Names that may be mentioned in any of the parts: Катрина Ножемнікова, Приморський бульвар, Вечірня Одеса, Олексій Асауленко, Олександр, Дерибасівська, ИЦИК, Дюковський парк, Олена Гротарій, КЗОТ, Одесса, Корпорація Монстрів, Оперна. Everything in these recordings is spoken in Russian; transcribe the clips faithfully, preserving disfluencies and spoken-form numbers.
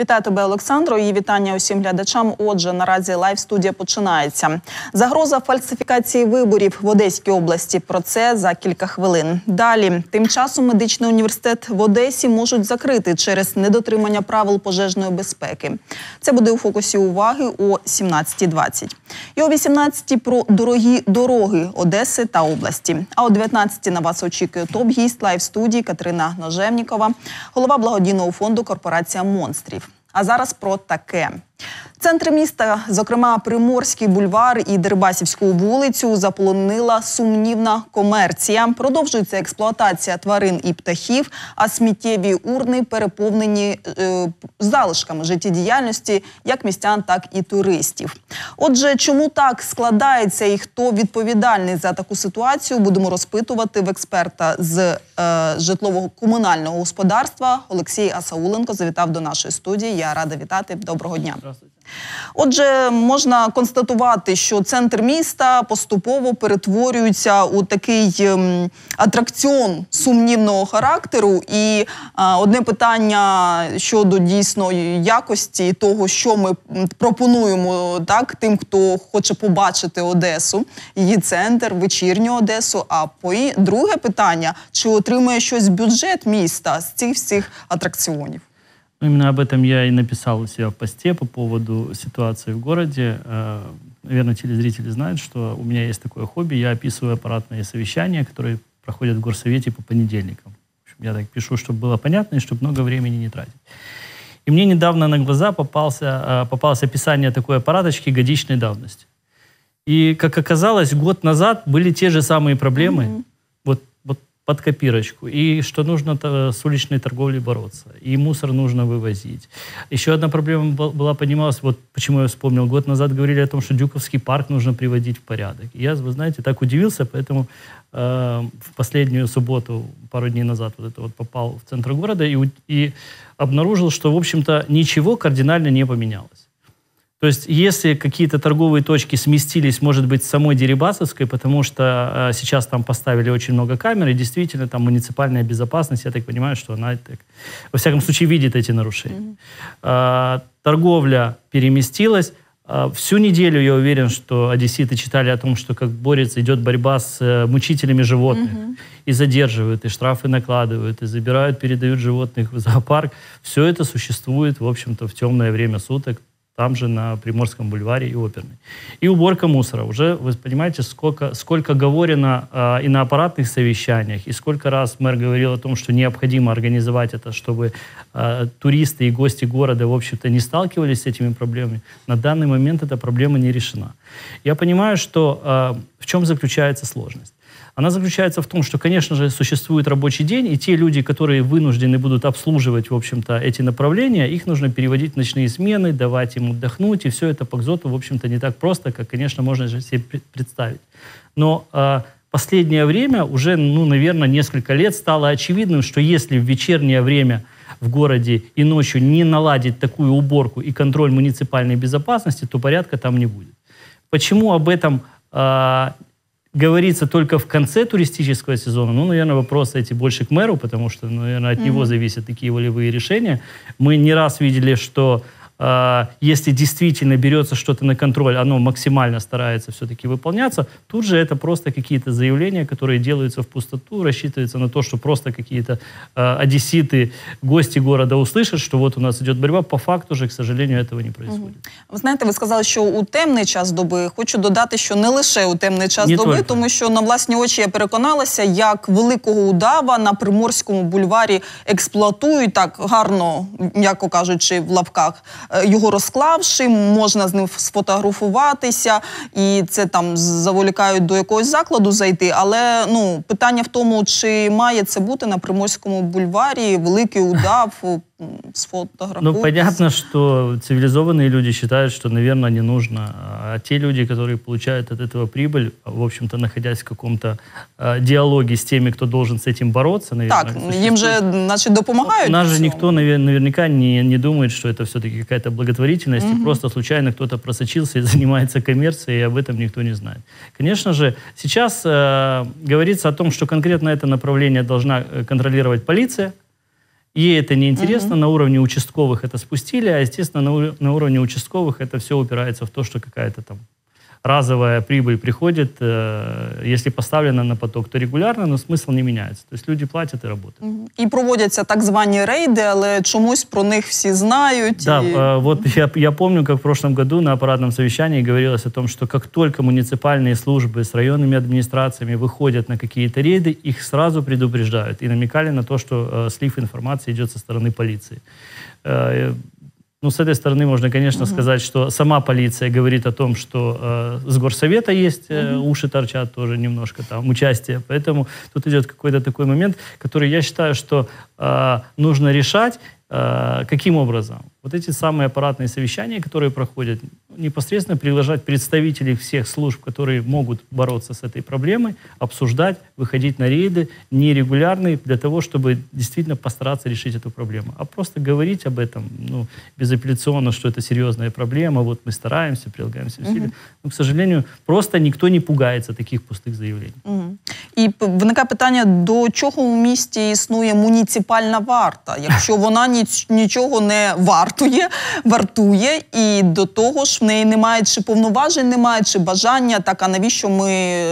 Вітаю тебе, Олександро, і вітання усім глядачам. Отже, наразі лайв-студія починається. Загроза фальсифікації виборів в Одеській області. Про це за кілька хвилин. Далі. Тим часом медичний університет в Одесі можуть закрити через недотримання правил пожежної безпеки. Це буде у фокусі уваги о сімнадцятій двадцять. І о вісімнадцятій про дорогі дороги Одеси та області. А о дев'ятнадцятій на вас очікує топ-гість лайв-студії Катрина Ножемнікова, голова благодійного фонду «Корпорація Монстрів». А зараз про таке. Центр міста, зокрема Приморський бульвар і Дерибасівську вулицю, заполонила сумнівна комерція. Продовжується експлуатація тварин і птахів, а сміттєві урни переповнені е, залишками життєдіяльності як містян, так і туристів. Отже, чому так складається і хто відповідальний за таку ситуацію, будемо розпитувати в експерта з е, житлово-комунального господарства. Олексій Асауленко завітав до нашої студії. Я рада вітати. Доброго дня. Отже, можна констатувати, що центр міста поступово перетворюється у такий атракціон сумнівного характеру. І а, одне питання щодо дійсної якості того, що ми пропонуємо так, тим, хто хоче побачити Одесу, її центр, вечірню Одесу. А по... друге питання, чи отримує щось бюджет міста з цих всіх атракціонів? Именно об этом я и написал у себя в посте по поводу ситуации в городе. Наверное, телезрители знают, что у меня есть такое хобби. Я описываю аппаратные совещания, которые проходят в горсовете по понедельникам. В общем, я так пишу, чтобы было понятно и чтобы много времени не тратить. И мне недавно на глаза попался, попалось описание такой аппараточки годичной давности. И, как оказалось, год назад были те же самые проблемы. Mm-hmm. Под копирочку, и что нужно с уличной торговлей бороться, и мусор нужно вывозить. Еще одна проблема была, понималась, вот почему я вспомнил, год назад говорили о том, что Дюковский парк нужно приводить в порядок. И я, вы знаете, так удивился, поэтому э, в последнюю субботу, пару дней назад, вот это вот попал в центр города и, и обнаружил, что, в общем-то, ничего кардинально не поменялось. То есть, если какие-то торговые точки сместились, может быть, с самой Дерибасовской, потому что э, сейчас там поставили очень много камер, и действительно там муниципальная безопасность, я так понимаю, что она, так, во всяком случае, видит эти нарушения. Mm-hmm. э, торговля переместилась. Э, всю неделю, я уверен, что одесситы читали о том, что как борется, идет борьба с э, мучителями животных. Mm-hmm. И задерживают, и штрафы накладывают, и забирают, передают животных в зоопарк. Все это существует, в общем-то, в темное время суток. Там же на Приморском бульваре и Оперной. И уборка мусора. Уже вы понимаете, сколько, сколько говорено э, и на аппаратных совещаниях, и сколько раз мэр говорил о том, что необходимо организовать это, чтобы э, туристы и гости города, в общем-то, не сталкивались с этими проблемами. На данный момент эта проблема не решена. Я понимаю, что э, в чем заключается сложность. Она заключается в том, что, конечно же, существует рабочий день, и те люди, которые вынуждены будут обслуживать, в общем-то, эти направления, их нужно переводить в ночные смены, давать им отдохнуть, и все это по КЗОТу, в общем-то, не так просто, как, конечно, можно же себе представить. Но э, последнее время, уже, ну, наверное, несколько лет стало очевидным, что если в вечернее время в городе и ночью не наладить такую уборку и контроль муниципальной безопасности, то порядка там не будет. Почему об этом э, говорится только в конце туристического сезона, ну, наверное, вопросы эти больше к мэру, потому что, наверное, от mm-hmm. него зависят такие волевые решения. Мы не раз видели, что э, если действительно берется что-то на контроль, оно максимально старается все-таки выполняться, тут же это просто какие-то заявления, которые делаются в пустоту, рассчитываются на то, что просто какие-то э, одесситы, гости города услышат, что вот у нас идет борьба. По факту же, к сожалению, этого не происходит. Mm-hmm. Ви знаєте, ви сказали, що у темний час доби, хочу додати, що не лише у темний час не доби, только. Тому що на власні очі я переконалася, як великого удава на Приморському бульварі експлуатують, так гарно, м'яко кажучи, в лапках, його розклавши, можна з ним сфотографуватися, і це там заволікають до якогось закладу зайти, але ну, питання в тому, чи має це бути на Приморському бульварі, великий удав, сфотографують. Ну, понятно, что цивилизованные люди считают, что, наверное, не нужно. А те люди, которые получают от этого прибыль, в общем-то, находясь в каком-то э, диалоге с теми, кто должен с этим бороться, наверное. Так, существует... им же, значит, помогают. Нас же никто наверняка не, не думает, что это все-таки какая-то благотворительность, угу. и просто случайно кто-то просочился и занимается коммерцией, и об этом никто не знает. Конечно же, сейчас э, говорится о том, что конкретно это направление должна контролировать полиция, И это неинтересно, угу. на уровне участковых это спустили, а, естественно, на, на уровне участковых это все упирается в то, что какая-то там разовая прибыль приходит, э, если поставлена на поток, то регулярно, но смысл не меняется. То есть люди платят и работают. И проводятся так звані рейды, але чомусь про них все знают. Да, и... э, вот я, я помню, как в прошлом году на аппаратном совещании говорилось о том, что как только муниципальные службы с районными администрациями выходят на какие-то рейды, их сразу предупреждают и намекали на то, что э, слив информации идет со стороны полиции. Э, Ну, с этой стороны можно, конечно, угу. сказать, что сама полиция говорит о том, что э, с горсовета есть, э, угу. уши торчат тоже немножко там, участие. Поэтому тут идет какой-то такой момент, который я считаю, что э, нужно решать. Э, каким образом? Вот эти самые аппаратные совещания, которые проходят, непосредственно приглашать представителей всех служб, которые могут бороться с этой проблемой, обсуждать, выходить на рейды нерегулярные для того, чтобы действительно постараться решить эту проблему. А просто говорить об этом ну, безапелляционно, что это серьезная проблема, вот мы стараемся, прилагаем все усилия. Угу. Но, к сожалению, просто никто не пугается таких пустых заявлений. Угу. І виникає питання, до чого у місті існує муніципальна варта, якщо вона ніч, нічого не вартує, вартує, і до того ж в неї немає чи повноважень, немає чи бажання, так, а навіщо ми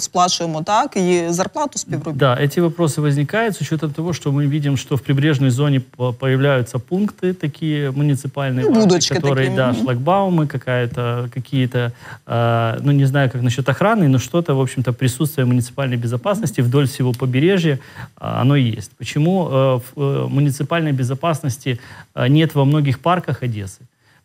сплачуємо так, і зарплату співробітникам? Да, эти вопросы возникают с учетом того, что мы видим, что в прибрежной зоне появляются пункты такие муниципальные, ну, варты, которые, такие. Да, шлагбаумы, какая-то, какие-то, э, ну не знаю, как насчет охраны, но что-то, в общем-то, присутствие муниципальной безопасности безопасности вдоль всего побережья оно есть. Почему в муниципальной безопасности нет во многих парках Одессы?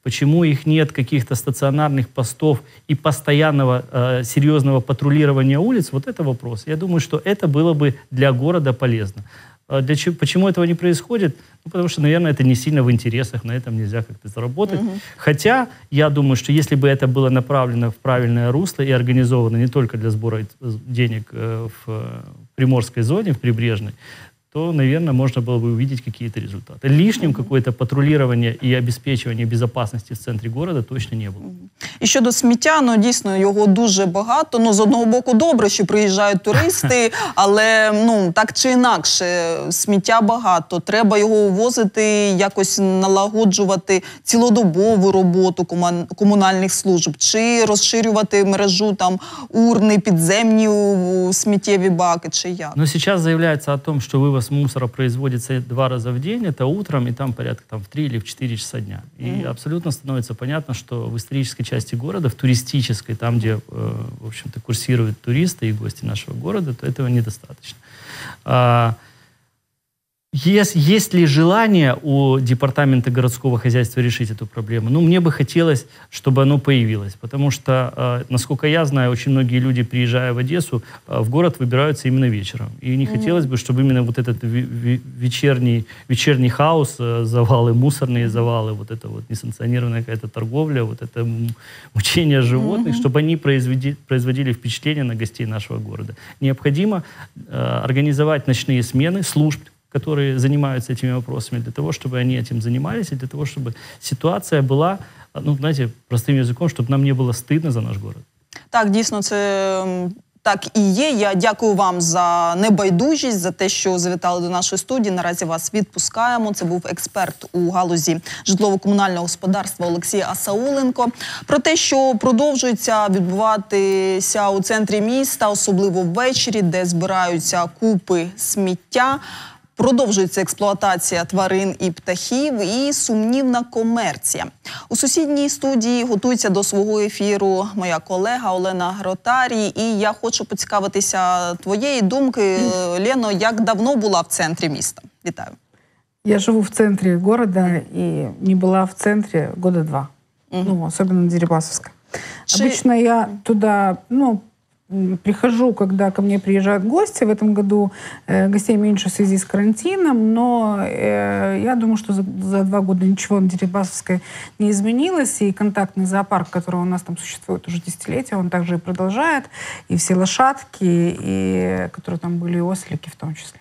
Почему их нет каких-то стационарных постов и постоянного э, серьезного патрулирования улиц? Вот это вопрос. Я думаю, что это было бы для города полезно. Для чего, почему этого не происходит? Ну, потому что, наверное, это не сильно в интересах, на этом нельзя как-то заработать. Угу. Хотя, я думаю, что если бы это было направлено в правильное русло и организовано не только для сбора денег в приморской зоне, в прибрежной, то, наверное, можно было бы увидеть какие-то результаты. Лишним какое-то патрулирование и обеспечивание безопасности в центрі города точно не було. І щодо сміття, ну, дійсно, його дуже багато. Ну, з одного боку, добре, що приїжджають туристи, але, ну, так чи інакше, сміття багато. Треба його увозити, якось налагоджувати цілодобову роботу кому... комунальних служб, чи розширювати мережу, там, урни, підземні сміттєві баки, чи як. Ну, зараз заявляється о том, що вивоз мусора производится два раза в день, это утром, и там порядка там, в три или в четыре часа дня. И mm-hmm. абсолютно становится понятно, что в исторической части города, в туристической, там, где, э, в общем-то, курсируют туристы и гости нашего города, то этого недостаточно. А, есть, есть ли желание у департамента городского хозяйства решить эту проблему? Ну, мне бы хотелось, чтобы оно появилось, потому что, э, насколько я знаю, очень многие люди, приезжая в Одессу, э, в город выбираются именно вечером. И не mm-hmm. хотелось бы, чтобы именно вот этот ви- ви- вечерний, вечерний хаос, э, завалы, мусорные завалы, вот эта вот несанкционированная какая-то торговля, вот это мучение животных, mm-hmm. чтобы они произведи- производили впечатление на гостей нашего города. Необходимо э, организовать ночные смены служб, которые занимаются этими вопросами, для того, чтобы они этим занимались, и для того, чтобы ситуация была, ну, знаете, простым языком, чтобы нам не было стыдно за наш город. Так, дійсно, це так і є. Я дякую вам за небайдужість, за те, що завітали до нашої студії. Наразі вас відпускаємо. Це був експерт у галузі житлово-комунального господарства Олексій Асауленко. Про те, що продовжується відбуватися у центрі міста, особливо ввечері, де збираються купи сміття, продовжується експлуатація тварин і птахів і сумнівна комерція. У сусідній студії готується до свого ефіру моя колега Олена Гротарій. І я хочу поцікавитися твоєї думки, Лєно, як давно була в центрі міста? Вітаю. Я живу в центрі міста і не була в центрі года два. Угу. Ну, особливо Дерибасівська. Чи... Обычно я туди, ну, прихожу, когда ко мне приезжают гости. В этом году э, гостей меньше в связи с карантином, но э, я думаю, что за, за два года ничего на Дерибасовской не изменилось. И контактный зоопарк, который у нас там существует уже десятилетия, он также и продолжает. И все лошадки, и, которые там были, и ослики в том числе.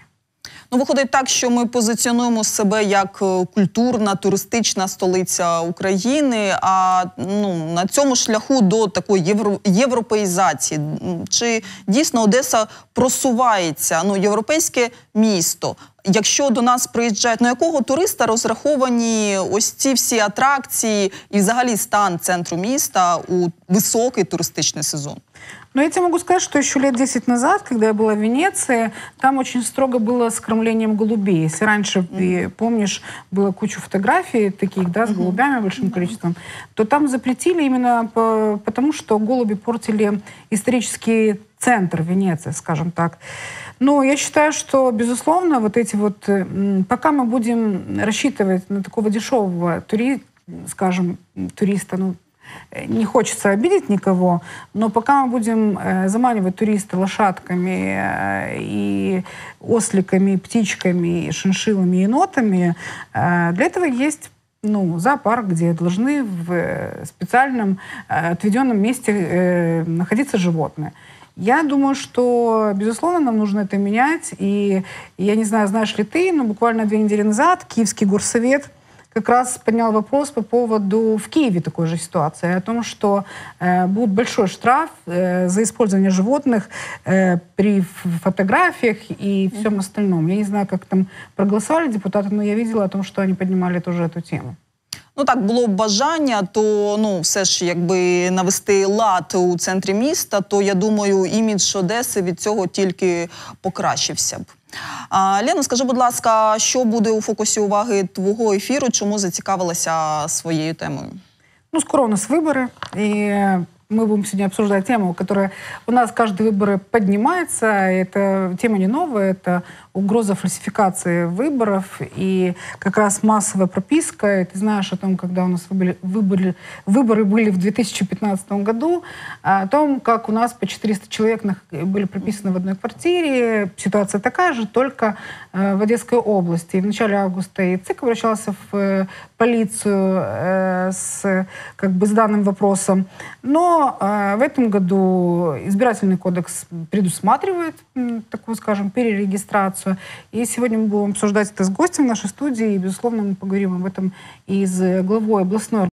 Ну, виходить так, що ми позиціонуємо себе як культурна, туристична столиця України, а ну, на цьому шляху до такої євро... європеїзації. Чи дійсно Одеса просувається, ну, європейське місто? Якщо до нас приїжджають, на якого туриста розраховані ось ці всі атракції і взагалі стан центру міста у високий туристичний сезон? Но я тебе могу сказать, что еще лет десять назад, когда я была в Венеции, там очень строго было с кормлением голубей. Если раньше, mm-hmm. помнишь, было куча фотографий таких, да, с mm-hmm. голубями большим mm-hmm. количеством, то там запретили именно по, потому, что голуби портили исторический центр Венеции, скажем так. Но я считаю, что, безусловно, вот эти вот... Пока мы будем рассчитывать на такого дешевого тури, скажем, туриста, ну, не хочется обидеть никого, но пока мы будем э, заманивать туристы лошадками э, и осликами, и птичками, и шиншиллами, и енотами, э, для этого есть ну, зоопарк, где должны в э, специальном э, отведенном месте э, находиться животные. Я думаю, что, безусловно, нам нужно это менять. И я не знаю, знаешь ли ты, но буквально две недели назад Киевский горсовет как раз поднял вопрос по поводу в Киеве такой же ситуации, о том, что э, будет большой штраф э, за использование животных э, при фотографиях и всем остальном. Я не знаю, как там проголосовали депутаты, но я видела о том, что они поднимали тоже эту тему. Ну так, було б бажання, то ну, все ж якби навести лад у центрі міста, то, я думаю, імідж Одеси від цього тільки покращився б. А, Лєно, скажи, будь ласка, що буде у фокусі уваги твого ефіру, чому зацікавилася своєю темою? Ну, скоро у нас вибори, і мы будем сегодня обсуждать тему, которая у нас каждые выборы поднимается. Эта тема не новая, это угроза фальсификации выборов и как раз массовая прописка. И ты знаешь о том, когда у нас выборы, выборы, выборы были в две тысячи пятнадцатом году, о том, как у нас по четыреста человек были прописаны в одной квартире. Ситуация такая же, только в Одесской области. И в начале августа ИЦИК обращался в полицию с, как бы, с данным вопросом. Но в этом году избирательный кодекс предусматривает такую, скажем, перерегистрацию. И сегодня мы будем обсуждать это с гостем в нашей студии. И, безусловно, мы поговорим об этом и с главой областной